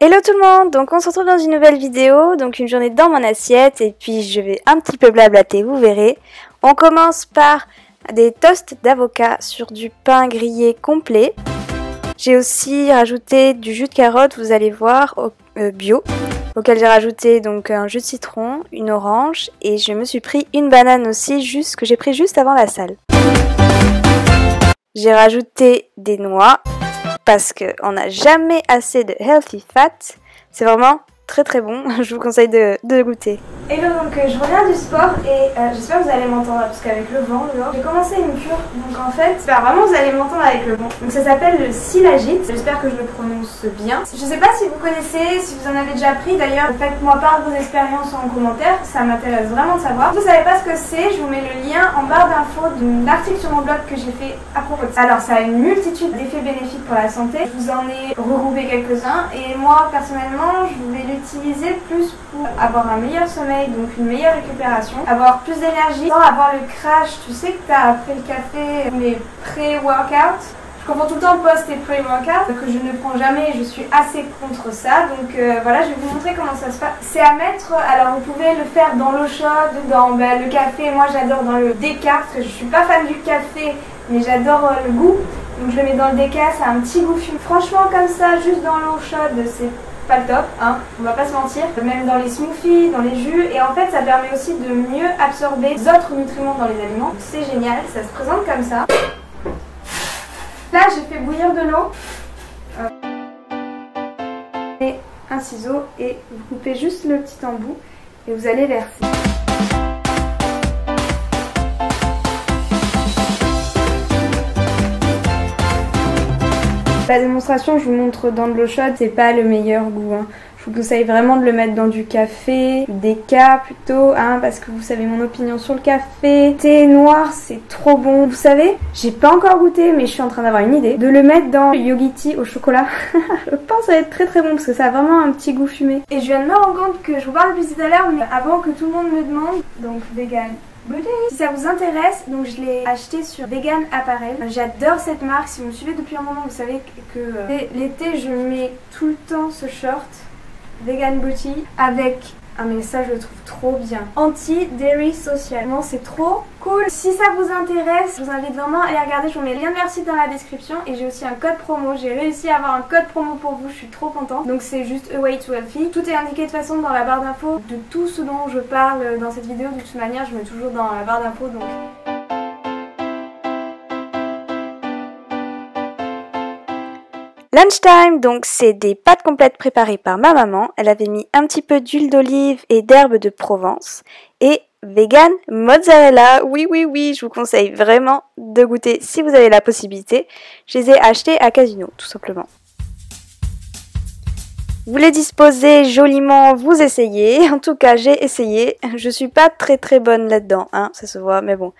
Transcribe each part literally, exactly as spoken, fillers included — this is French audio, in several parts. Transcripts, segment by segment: Hello tout le monde, donc on se retrouve dans une nouvelle vidéo, donc une journée dans mon assiette et puis je vais un petit peu blablater, vous verrez. On commence par des toasts d'avocat sur du pain grillé complet. J'ai aussi rajouté du jus de carotte, vous allez voir, au, euh, bio, auquel j'ai rajouté donc un jus de citron, une orange et je me suis pris une banane aussi, juste que j'ai pris juste avant la salle. J'ai rajouté des noix. Parce qu'on n'a jamais assez de healthy fat. C'est vraiment très très bon, je vous conseille de, de le goûter. Hello, donc euh, je reviens du sport et euh, j'espère que vous allez m'entendre parce qu'avec le vent, j'ai commencé une cure. Donc en fait, bah, vraiment vous allez m'entendre avec le vent. Donc ça s'appelle le silagite, j'espère que je le prononce bien. Je sais pas si vous connaissez, si vous en avez déjà pris d'ailleurs, faites-moi part vos expériences en commentaire, ça m'intéresse vraiment de savoir. Si vous savez pas ce que c'est, je vous mets le lien en barre d'infos d'un article sur mon blog que j'ai fait à propos de ça. Alors ça a une multitude d'effets bénéfiques pour la santé, je vous en ai regroupé quelques-uns et moi personnellement, je vais l'utiliser plus pour avoir un meilleur sommeil, donc une meilleure récupération, avoir plus d'énergie sans avoir le crash, tu sais que t'as après le café ou les pré-workouts. Je comprends tout le temps post et pré-workout que je ne prends jamais et je suis assez contre ça, donc euh, voilà, je vais vous montrer comment ça se passe. C'est à mettre, alors vous pouvez le faire dans l'eau chaude, dans bah, le café, moi j'adore dans le déca parce que je suis pas fan du café mais j'adore euh, le goût, donc je le mets dans le déca, ça a un petit goût fumé. Franchement comme ça, juste dans l'eau chaude, c'est pas le top, hein, on va pas se mentir, même dans les smoothies, dans les jus, et en fait ça permet aussi de mieux absorber les autres nutriments dans les aliments, c'est génial, ça se présente comme ça. Là j'ai fait bouillir de l'eau, et un ciseau, et vous coupez juste le petit embout, et vous allez verser. La démonstration, je vous montre dans de l'eau chaude, c'est pas le meilleur goût. Hein. Je vous conseille vraiment de le mettre dans du café, des cas plutôt, hein, parce que vous savez mon opinion sur le café. Thé noir, c'est trop bon. Vous savez, j'ai pas encore goûté, mais je suis en train d'avoir une idée. De le mettre dans le yogi tea au chocolat. Je pense que ça va être très très bon, parce que ça a vraiment un petit goût fumé. Et je viens de me rendre compte que je vous parle depuis tout à l'heure, mais avant que tout le monde me demande, donc vegan. Si ça vous intéresse, donc je l'ai acheté sur Vegan Apparel. J'adore cette marque, si vous me suivez depuis un moment, vous savez que euh, l'été je mets tout le temps ce short Vegan Booty avec un message, je le trouve trop bien. Anti-dairy social. Non, c'est trop cool. Si ça vous intéresse, je vous invite vraiment à aller regarder. Je vous mets le lien de leur site dans la description et j'ai aussi un code promo. J'ai réussi à avoir un code promo pour vous, je suis trop contente. Donc c'est juste A Way To Healthy. Tout est indiqué de toute façon dans la barre d'infos de tout ce dont je parle dans cette vidéo. De toute manière, je mets toujours dans la barre d'infos donc. Lunchtime, donc c'est des pâtes complètes préparées par ma maman. Elle avait mis un petit peu d'huile d'olive et d'herbe de Provence. Et vegan mozzarella, oui oui oui, je vous conseille vraiment de goûter si vous avez la possibilité. Je les ai achetées à Casino, tout simplement. Vous les disposez joliment, vous essayez. En tout cas, j'ai essayé. Je suis pas très très bonne là-dedans, hein, ça se voit, mais bon.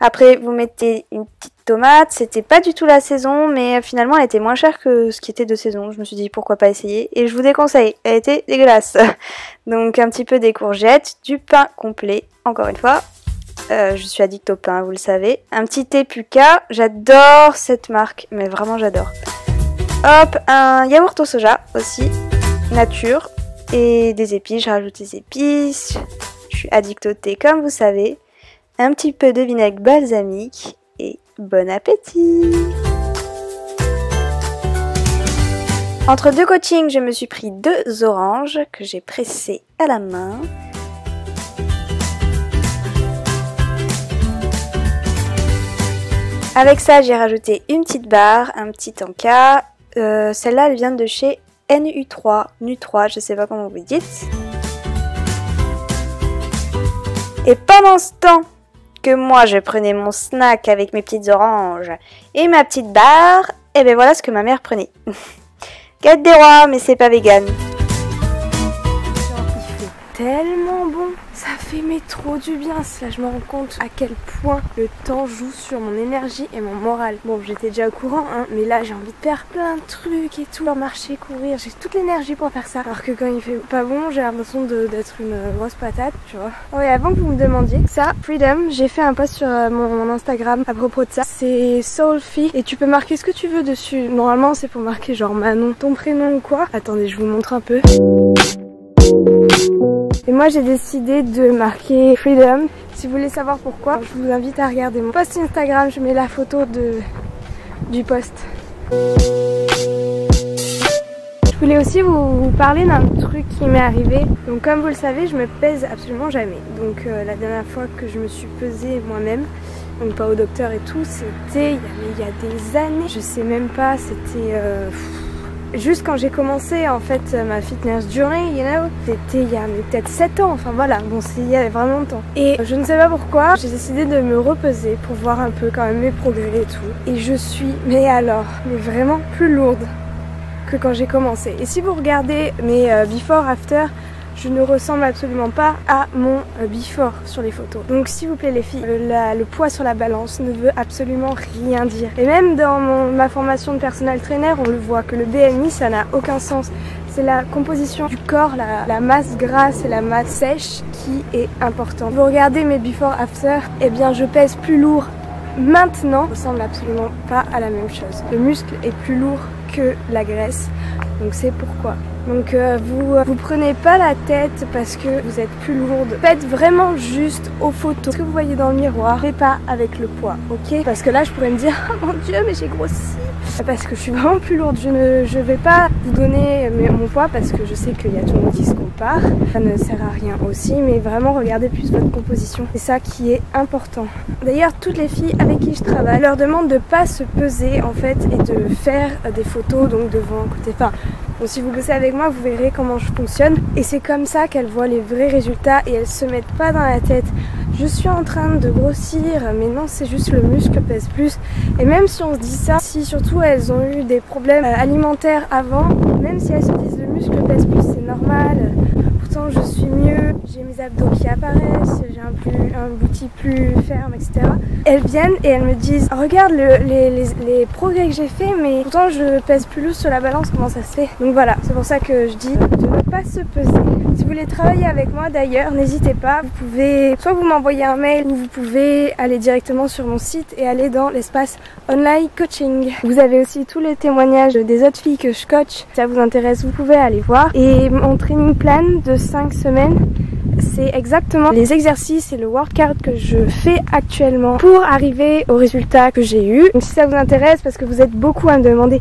Après, vous mettez une petite tomate. C'était pas du tout la saison, mais finalement, elle était moins chère que ce qui était de saison. Je me suis dit, pourquoi pas essayer. Et je vous déconseille, elle était dégueulasse. Donc, un petit peu des courgettes, du pain complet, encore une fois. Euh, je suis addict au pain, vous le savez. Un petit thé Pucca. J'adore cette marque, mais vraiment, j'adore. Hop, un yaourt au soja aussi. Nature et des épices, je rajoute des épices, je suis addict au thé comme vous savez, un petit peu de vinaigre balsamique et bon appétit! Entre deux coachings, je me suis pris deux oranges que j'ai pressées à la main. Avec ça, j'ai rajouté une petite barre, un petit encas, euh, celle-là elle vient de chez N U trois, N U trois, je sais pas comment vous dites. Et pendant ce temps que moi je prenais mon snack avec mes petites oranges et ma petite barre, et ben voilà ce que ma mère prenait. Gâte des rois, mais c'est pas vegan. Il fait tellement bon. Ça fait mais trop du bien. Là, je me rends compte à quel point le temps joue sur mon énergie et mon moral. Bon, j'étais déjà au courant, hein, mais là, j'ai envie de faire plein de trucs et tout. Marcher, courir, j'ai toute l'énergie pour faire ça. Alors que quand il fait pas bon, j'ai l'impression d'être une grosse patate, tu vois. Oh, et avant que vous me demandiez, ça, Freedom, j'ai fait un post sur mon, mon Instagram à propos de ça. C'est Soulfi et tu peux marquer ce que tu veux dessus. Normalement, c'est pour marquer genre Manon, ton prénom ou quoi. Attendez, je vous montre un peu. Et moi j'ai décidé de marquer Freedom. Si vous voulez savoir pourquoi, je vous invite à regarder mon post Instagram, je mets la photo de, du post. Je voulais aussi vous, vous parler d'un truc qui m'est arrivé. Donc comme vous le savez, je me pèse absolument jamais. Donc euh, la dernière fois que je me suis pesée moi-même, donc pas au docteur et tout, c'était il y a des années. Je sais même pas, c'était... Euh... Juste quand j'ai commencé en fait ma fitness journey, you know, c'était il y a peut-être sept ans, enfin voilà, bon c'est il y a vraiment longtemps. Et je ne sais pas pourquoi, j'ai décidé de me repeser pour voir un peu quand même mes progrès et tout. Et je suis, mais alors, mais vraiment plus lourde que quand j'ai commencé. Et si vous regardez mes before after, je ne ressemble absolument pas à mon before sur les photos. Donc s'il vous plaît les filles, le, la, le poids sur la balance ne veut absolument rien dire. Et même dans mon, ma formation de personal trainer, on le voit que le B M I ça n'a aucun sens. C'est la composition du corps, la, la masse grasse et la masse sèche qui est importante. Vous regardez mes before after, eh bien je pèse plus lourd maintenant. Ça ressemble absolument pas à la même chose. Le muscle est plus lourd que la graisse, donc c'est pourquoi. Donc euh, vous euh, vous prenez pas la tête parce que vous êtes plus lourde. Faites vraiment juste aux photos. Ce que vous voyez dans le miroir, et pas avec le poids, ok? Parce que là, je pourrais me dire, oh mon dieu, mais j'ai grossi. Parce que je suis vraiment plus lourde. Je ne je vais pas vous donner mon poids parce que je sais qu'il y a tout le monde qui se compare. Ça ne sert à rien aussi, mais vraiment regardez plus votre composition. C'est ça qui est important. D'ailleurs, toutes les filles avec qui je travaille, je leur demande de pas se peser en fait et de faire des photos donc devant, côté, enfin. Bon, si vous bossez avec moi, vous verrez comment je fonctionne. Et c'est comme ça qu'elles voient les vrais résultats et elles se mettent pas dans la tête. Je suis en train de grossir, mais non, c'est juste le muscle pèse plus. Et même si on se dit ça, si surtout elles ont eu des problèmes alimentaires avant, même si elles se disent le muscle pèse plus, c'est normal. Pourtant, je suis mieux, j'ai mes abdos qui apparaissent, j'ai un, plus, un bouti plus ferme, et cetera. Elles viennent et elles me disent, oh, regarde le, les, les, les progrès que j'ai fait, mais pourtant je pèse plus lourd sur la balance, comment ça se fait? Donc voilà, c'est pour ça que je dis de ne pas se peser. Si vous voulez travailler avec moi d'ailleurs, n'hésitez pas, vous pouvez soit vous m'envoyer un mail ou vous pouvez aller directement sur mon site et aller dans l'espace online coaching. Vous avez aussi tous les témoignages des autres filles que je coach. Si ça vous intéresse, vous pouvez aller voir. Et mon training plan de cinq semaines, c'est exactement les exercices et le workout que je fais actuellement pour arriver aux résultats que j'ai eu. Donc si ça vous intéresse, parce que vous êtes beaucoup à me demander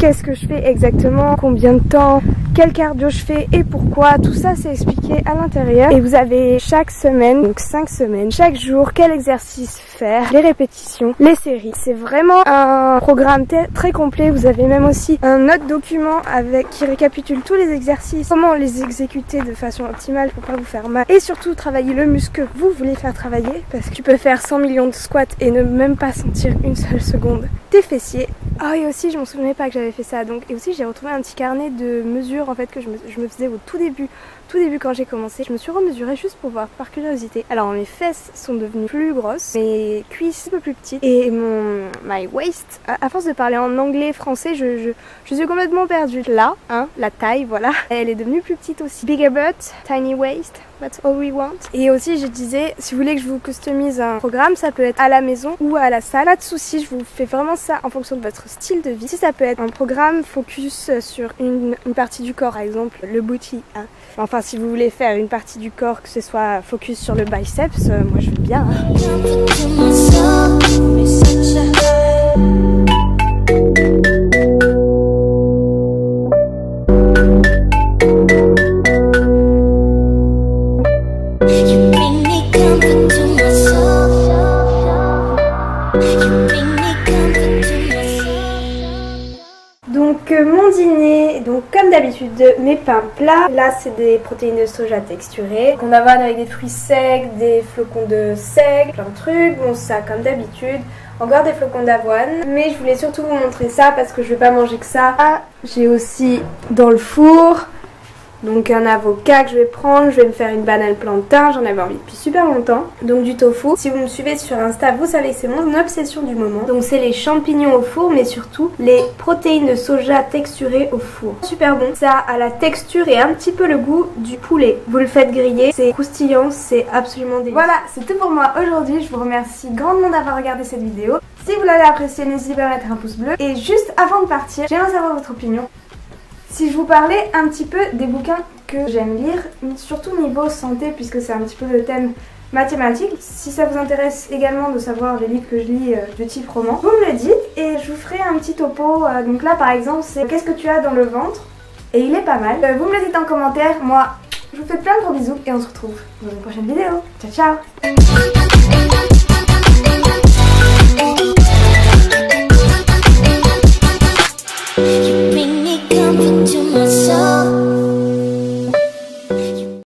qu'est-ce que je fais exactement, combien de temps, quel cardio je fais et pourquoi, tout ça c'est expliqué à l'intérieur. Et vous avez chaque semaine, donc cinq semaines, chaque jour, quel exercice faire, les répétitions, les séries. C'est vraiment un programme très complet. Vous avez même aussi un autre document avec qui récapitule tous les exercices, comment les exécuter de façon optimale pour pas vous faire mal. Et surtout travailler le muscle que vous voulez faire travailler, parce que tu peux faire cent millions de squats et ne même pas sentir une seule seconde tes fessiers. Oh, et aussi je m'en souvenais pas que j'avais fait ça. Donc, et aussi j'ai retrouvé un petit carnet de mesures en fait que je me, je me faisais au tout début tout début quand j'ai commencé. Je me suis remesurée juste pour voir par curiosité. Alors mes fesses sont devenues plus grosses, mes cuisses un peu plus petites et mon my waist, à, à force de parler en anglais français, je, je, je suis complètement perdue là, hein, la taille, voilà, elle est devenue plus petite aussi. Bigger butt, tiny waist, that's all we want. Et aussi je disais, si vous voulez que je vous customise un programme, ça peut être à la maison ou à la salle, pas de soucis, je vous fais vraiment ça en fonction de votre style de vie. Si ça peut être un programme focus sur une, une partie du corps, par exemple le booty, hein. Enfin si vous voulez faire une partie du corps, que ce soit focus sur le biceps, euh, moi je veux bien, hein. Mes pains plats, là c'est des protéines de soja texturées qu'on avale avec des fruits secs, des flocons de seigle, plein de trucs. Bon, ça comme d'habitude, encore des flocons d'avoine, mais je voulais surtout vous montrer ça parce que je vais pas manger que ça. Ah, j'ai aussi dans le four Donc un avocat que je vais prendre, je vais me faire une banane plantain, j'en avais envie depuis super longtemps. Donc du tofu. Si vous me suivez sur Insta, vous savez que c'est mon obsession du moment. Donc c'est les champignons au four, mais surtout les protéines de soja texturées au four. Super bon, ça a la texture et un petit peu le goût du poulet. Vous le faites griller, c'est croustillant, c'est absolument délicieux. Voilà, c'est tout pour moi aujourd'hui, je vous remercie grandement d'avoir regardé cette vidéo. Si vous l'avez appréciée, n'hésitez pas à mettre un pouce bleu. Et juste avant de partir, j'aimerais savoir votre opinion. Si je vous parlais un petit peu des bouquins que j'aime lire, surtout niveau santé puisque c'est un petit peu le thème mathématique. Si ça vous intéresse également de savoir les livres que je lis de type roman, vous me le dites et je vous ferai un petit topo. Donc là par exemple c'est qu'est-ce que tu as dans le ventre et il est pas mal. Vous me le dites en commentaire, moi je vous fais plein de gros bisous et on se retrouve dans une prochaine vidéo. Ciao ciao.